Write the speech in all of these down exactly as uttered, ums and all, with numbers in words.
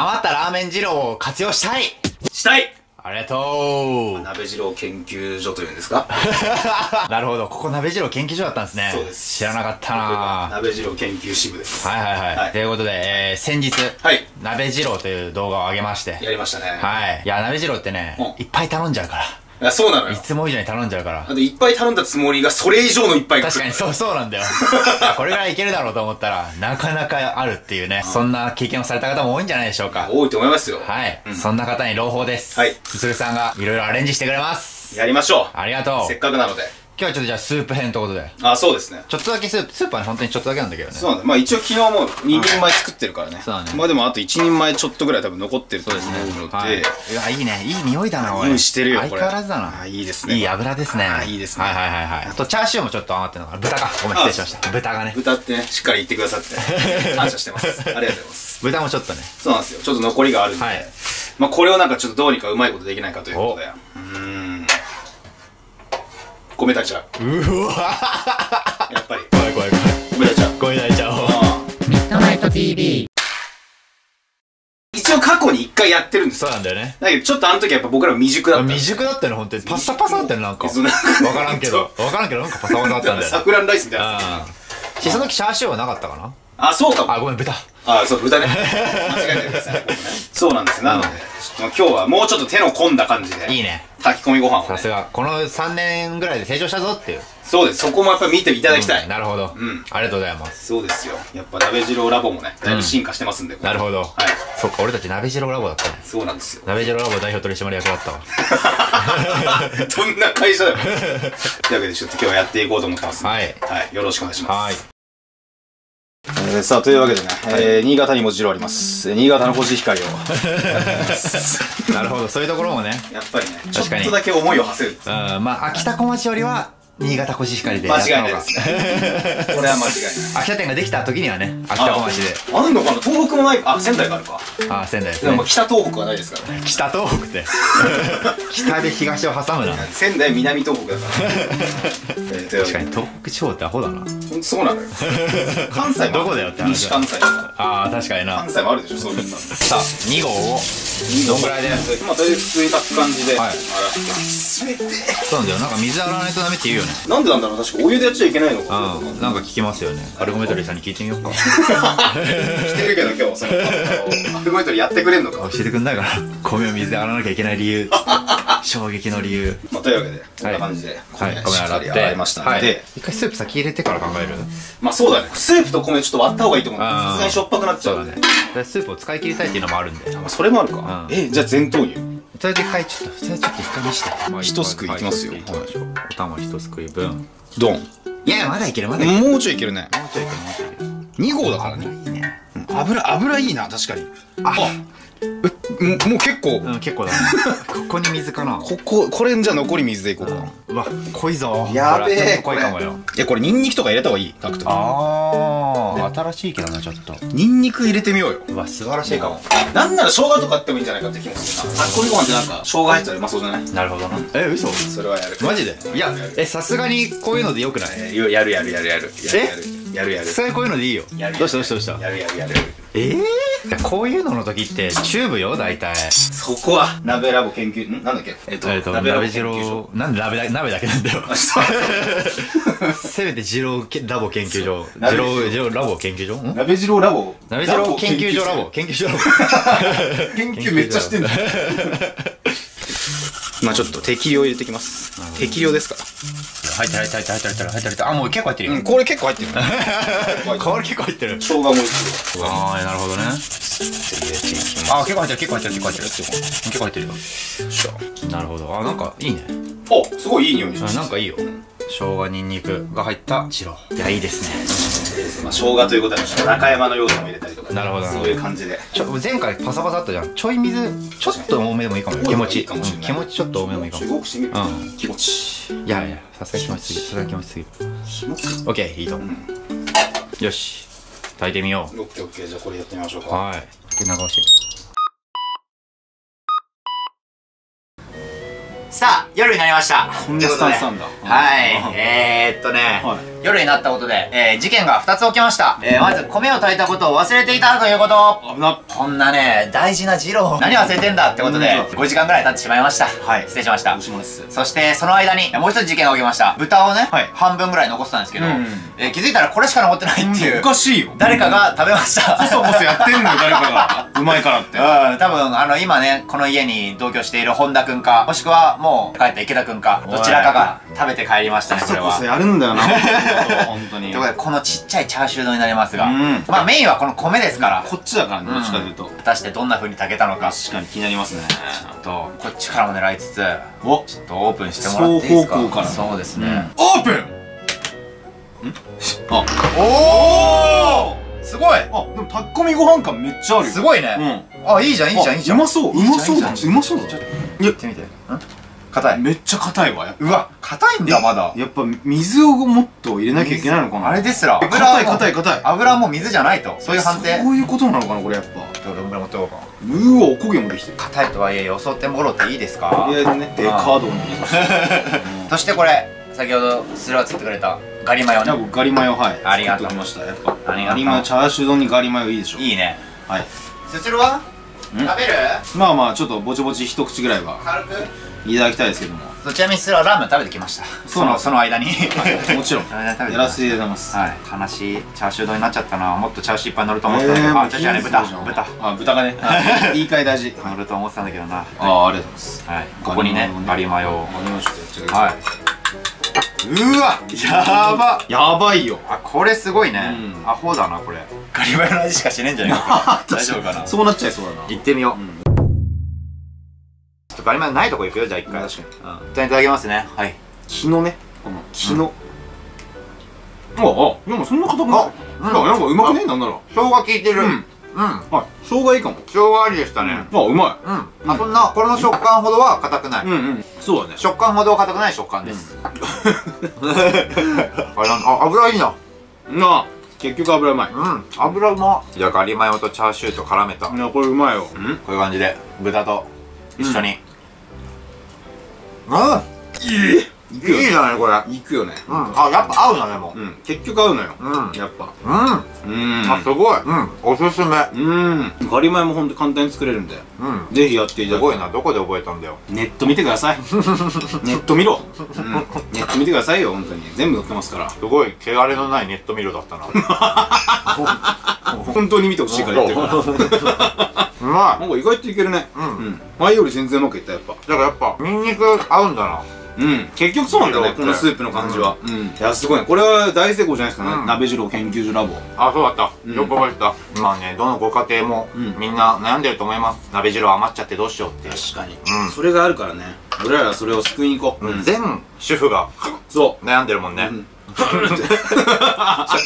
余ったラーメン二郎を活用したいしたいありがとう。鍋二郎研究所というんですかなるほど、ここ鍋二郎研究所だったんですね。そうです、知らなかったな。鍋二郎研究支部です。はいはいはい。ということで、えー、先日、はい、鍋二郎という動画を上げまして、やりましたね。はい。いや、鍋二郎ってね、うん、いっぱい頼んじゃうから。いや、そうなのよ。いつも以上に頼んじゃうから。だっていっぱい頼んだつもりが、それ以上のいっぱい来る。確かに、そう、そうなんだよ。これぐらいいけるだろうと思ったら、なかなかあるっていうね、うん、そんな経験をされた方も多いんじゃないでしょうか。多いと思いますよ。はい。うん、そんな方に朗報です。はい。すするさんがいろいろアレンジしてくれます。やりましょう。ありがとう。せっかくなので。今日はちょっとじゃあスープ編ということで。あ、そうですね。ちょっとだけスープ、スープはね、本当にちょっとだけなんだけどね。そうなんだ。まあ一応昨日もににんまえ作ってるからね。そうだね。まあでもあといちにんまえちょっとぐらい多分残ってると思うので。うわ、いいね。いい匂いだな、おい。匂いしてるよ、これ。相変わらずだな。いいですね。いい油ですね。いいですね。はいはいはいはい。あとチャーシューもちょっと余ってるのかな。豚か。ごめん、失礼しました。豚がね。豚ってね、しっかり言ってくださって。感謝してます。ありがとうございます。豚もちょっとね。そうなんですよ。ちょっと残りがあるんで。まあこれをなんかちょっとどうにかうまいことできないかということで。米炊いちゃう。うわー、やっぱり怖い怖い怖い。米炊いちゃう、米炊いちゃおう。ミッドナイト ティーブイ、 一応過去に一回やってるんですよ。そうなんだよね。だけどちょっとあの時やっぱ僕ら未熟だった。未熟だったよね、本当に。パッサパサだったよね、なんか分からんけど分からんけどなんかパサパサだったんだよ。サフランライスみたいな。その時チャーシューはなかったかな。あ、そうかも。あ、ごめん、豚。あ、そう、豚ね。間違えてください。そうなんです。なので、今日はもうちょっと手の込んだ感じで。いいね。炊き込みご飯を。さすが。このさんねんぐらいで成長したぞっていう。そうです。そこもやっぱり見ていただきたい。なるほど。うん。ありがとうございます。そうですよ。やっぱ鍋二郎ラボもね、だいぶ進化してますんで。なるほど。はい。そっか、俺たち鍋二郎ラボだったね。そうなんですよ。鍋二郎ラボ代表取締役だったわ。どんな会社だよ。というわけで、ちょっと今日はやっていこうと思ってます。はい。はい。よろしくお願いします。はい。えー、さあ、というわけでね、はい、えー、新潟にも二郎あります。新潟のコシヒカリを。なるほど、そういうところもね。やっぱりね、ちょっとだけ思いを馳せる。うん、まあ、秋田小町よりは、新潟コシヒカリでやったのが。間違いないですね。これは間違いない。秋田店ができた時にはね、秋田小町で。あるのかな、東北もないか。あ、仙台があるか。あ、仙台ですね。でも北東北はないですからね。北東北って。北で東を挟むな。仙台、南東北だから。確かに東北地方ってアホだな。そうなのよ。関西もどこだよって話。西関西とか。ああ、確かにな。関西もあるでしょ、そういうの。さあ、に号をどんぐらいで。まあとりあえず普通に炊く感じで洗って。そうなんだよ、なんか水洗わないとダメって言うよね。なんでなんだろう、確かお湯でやっちゃいけないのか。なんか聞きますよね。アルゴメトリーさんに聞いてみようか。来てるけど今日そのアルゴメトリーやってくれんのか。教えてくんないかな。米を水で洗わなきゃいけない理由。衝撃の理由。まあというわけでこんな感じで米洗って洗いましたので、一回スープ先入れてから考える。まあそうだね。スープと米ちょっと割った方がいいと思う。さすがにしょっぱくなっちゃうので。スープを使い切りたいっていうのもあるんで。それもあるか。え、じゃあ全投入。それでかい、ちょっと、ちょっと一回見して。一すくいきますよ。お玉一すくい分。ドン。いや、まだいける、まだいける。もうちょいいけるね。もうちょいいける、もうちょいいける。に号だからね。油、油いいな、確かに。あ、もう結構。うん、結構だね。ここに水かな。ここ、これじゃ残り水でいこうかな。うわ、濃いぞ。やべえ。濃いかもよ。いや、これニンニクとか入れた方がいい。炊くと。ああ、新しいけどな、ちょっと。ニンニク入れてみようよ。うわ、素晴らしいかも。なんなら生姜とかあってもいいんじゃないかって気もするな。炊き込みご飯ってなんか、生姜入ったらうまそうじゃない？なるほどな。え、嘘？それはやる。マジで？いや、え、さすがにこういうのでよくない？やるやるやるやるやる。やるやる。さすがにこういうのでいいよ。どうしたどうしたどうした。やるやるやる。ええ、こういうのの時ってチューブよ、大体。そこは鍋ラボ研究、ん、なんだっけ、えっと鍋二郎、なんで鍋だ、鍋だけなんだよ。せめて二郎ラボ研究所、二郎二郎ラボ研究所、鍋二郎ラボ、鍋二郎研究所ラボ研究所ラボ。研究めっちゃしてんだ。まあちょっと適量入れてきます。適量ですから。入った入った入った入った入った入った。あ、もう結構入ってるよ。うん、これ結構入ってる。これ結構入ってる。生姜も入ってる。ああ、なるほどね。あ、結構入ってる結構入ってる結構入ってる結構入ってるよ。なるほど。あ、なんかいいね。お、すごいいい匂いします。なんかいいよ。生姜ニンニクが入った二郎。いや、いいですね。いいですね。まあ生姜ということは中山の要素も入れたりとか。なるほど。そういう感じで。ちょ、前回パサパサあったじゃん。ちょい水ちょっと多めでもいいかも。気持ち。気持ちちょっと多めでもいいかも。動くしてみる。うん。気持ち。いやいや、さすがに気持ちすぎる。さすがに気持ちすぎる。気持ち。オッケー、いいと思う。よし、炊いてみよう。オッケーオッケー、じゃあこれやってみましょうか。はい。で、長押し。さあ、夜になりました。こんなスタンスなんだ。はい。えーっとね、夜になったことで、事件がふたつ起きました。まず、米を炊いたことを忘れていたということ。こんなね、大事な二郎。何忘れてんだってことで、ごじかんぐらい経ってしまいました。はい。失礼しました。そして、その間に、もう一つ事件が起きました。豚をね、半分ぐらい残ってたんですけど、気づいたらこれしか残ってないっていう。おかしいよ。誰かが食べました。こそこそやってんのよ、誰かが。うまいからって。うん、多分、あの、今ね、この家に同居している本田くんか、もしくは、もう帰った池田くんかどちらかが食べて帰りましたね。これはこそこそやるんだよな本当に。ということでこのちっちゃいチャーシュー丼になりますが、まあメインはこの米ですから、こっちだからね。どっちかというと果たしてどんな風に炊けたのか確かに気になりますね。ちょっとこっちからも狙いつつ、おちょっとオープンしてもらっていいですか。双方向から。そうですね、オープン。あ、おおすごい。あ、でも炊き込みご飯感めっちゃある。すごいね。あ、いいじゃんいいじゃんいいじゃん。うまそううまそうだうまそうだ。やってみて。硬い。めっちゃ硬いわ。うわ、硬いんだまだ。やっぱ水をもっと入れなきゃいけないのかな。あれですら。硬い硬い硬い。油も水じゃないと。そういう判定。そういうことなのかなこれやっぱ。どれぐらい持っておこうか。うわ、おこげもできてる。硬いとはいえよそってもろっていいですか。とりあえずね。でカードに。そしてこれ先ほどスラを作ってくれたガリマヨね。ガリマヨはい。ありがとうございました。やっぱガリマヨチャーシュー丼にガリマヨいいでしょ。いいね。はい。すするは？食べる？まあまあちょっとぼちぼち一口ぐらいは。軽く。いただきたいですけども。ちなみにスラはラーメン食べてきました。そのその間にもちろんやらせていただきます。悲しいチャーシュー丼になっちゃったな。もっとチャーシューいっぱい乗ると思ってたんだけど、あ、チャーシューね、豚豚あ、豚がね、言い換え大事乗ると思ってたんだけどな。あ、ありがとうございます。ここにねガリマヨを。はい。うわ、やばやばいよ。あ、これすごいね。アホだなこれ。ガリマヨの味しかしねえんじゃないか。大丈夫かな。そうなっちゃいそうだな。行ってみよう。ガリマヨないとこ行くよ。じゃあ一回確かにいただきますね。はい。木のね、この木の。ああ、でもそんな硬くない。なんかうまくねえ。なんなら生姜効いてる。うん、はい、生姜いいかも。生姜ありでしたね。あ、うまい。うん、そんなこれの食感ほどは硬くない。うんうん、そうだね。食感ほどは硬くない食感です。あれなんだ。あ、油いいな。なあ、結局油うまい。うん、油うま。じゃあガリマヨとチャーシューと絡めた。いや、これうまいよ。こういう感じで豚と一緒に。あ、いいじゃないこれ。いくよね。うん。あ、やっぱ合うのねもう。うん。結局合うのよ。うん。やっぱ。うん。うん。あ、すごい。うん。おすすめ。うん。ガリマヨも本当簡単に作れるんで。うん。ぜひやっていただきたい。すごいな。どこで覚えたんだよ。ネット見てください。ネット見ろ。うん。ネット見てくださいよ本当に。全部載ってますから。すごい汚れのないネット見ろだったな。本当に見てほしいからやってるから。うまい。なんか意外といけるね。うん。前より全然うまくいったやっぱ。だからやっぱニンニク合うんだな。うん。結局そうなんだね。このスープの感じは。うん。いやすごいね。これは大成功じゃないですかね。鍋二郎研究所ラボ。あ、そうだった。よく覚えてた。まあね、どのご家庭もみんな悩んでると思います。鍋二郎余っちゃってどうしようって。確かに。うん。それがあるからね。俺らはそれを救いに行こう。全主婦がそう悩んでるもんね。しゃっ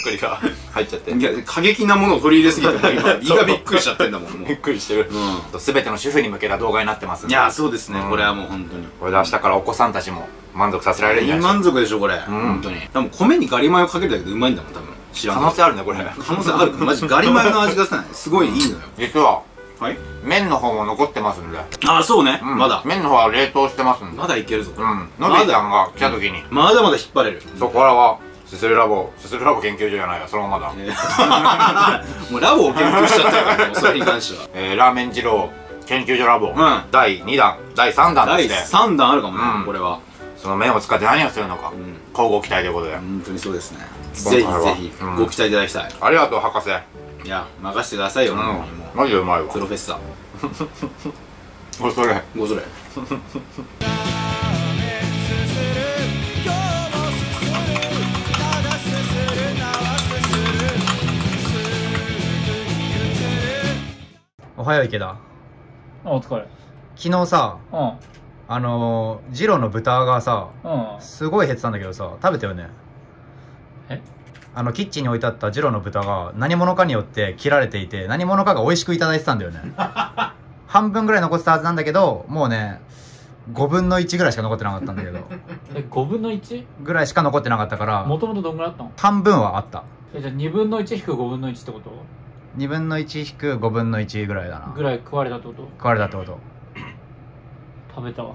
くりが入っちゃって、いや過激なものを取り入れすぎて今胃がびっくりしちゃってんだもん。もうびっくりしてる。全ての主婦に向けた動画になってます。いやそうですね。これはもう本当にこれで明日からお子さんたちも満足させられるんじゃないですか。満足でしょこれ本当に。多分米にガリマヨかけるだけでうまいんだもん多分。知らん可能性あるねこれ。可能性あるからマジガリマヨの味がさすごいいいのよ実は。はい、麺の方も残ってますんで。あ、そうね。まだ麺の方は冷凍してますんでまだいけるぞ。うん、のびちゃんが来た時にまだまだ引っ張れる。そこからはすするラボすするラボ研究所じゃないわそのままだ。もうラボを研究しちゃったからそれに関しては。ラーメン二郎研究所ラボだいにだんだいさんだんとしてだいさんだんあるかもね。これはその麺を使って何をするのか乞うご期待ということで。本当にそうですね。ぜひぜひご期待いただきたい。ありがとう博士。いや、任せてくださいよ。マジでうまいわプロフェッサー。ごそれごそれ。おはよう池田。お疲れ。昨日さ、うん、あの二郎の豚がさ、うん、すごい減ってたんだけどさ食べたよね。え、あのキッチンに置いてあった二郎の豚が何者かによって切られていて何者かが美味しくいただいてたんだよね。半分ぐらい残ってたはずなんだけどもうねごぶんのいちぐらいしか残ってなかったんだけど。え、ごぶんのいち? ぐらいしか残ってなかったから。もともとどんぐらいあったの？半分はあった。え、じゃあにぶんのいち引くごぶんのいちってこと？にぶんのいち引くごぶんのいちぐらいだな。ぐらい食われたってこと？食われたってこと。食べたわ。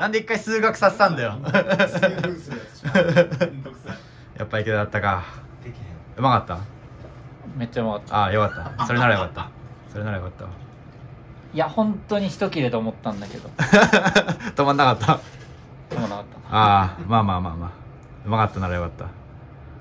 なんで一回数学させたんだよ。やっぱ池田だったか。うまかった。めっちゃうまかった。ああ、よかった。それならよかった。それならよかった。いや、本当に一切れと思ったんだけど。止まんなかった。止まんなかった。ああ、まあまあまあまあ。うまかったならよかった。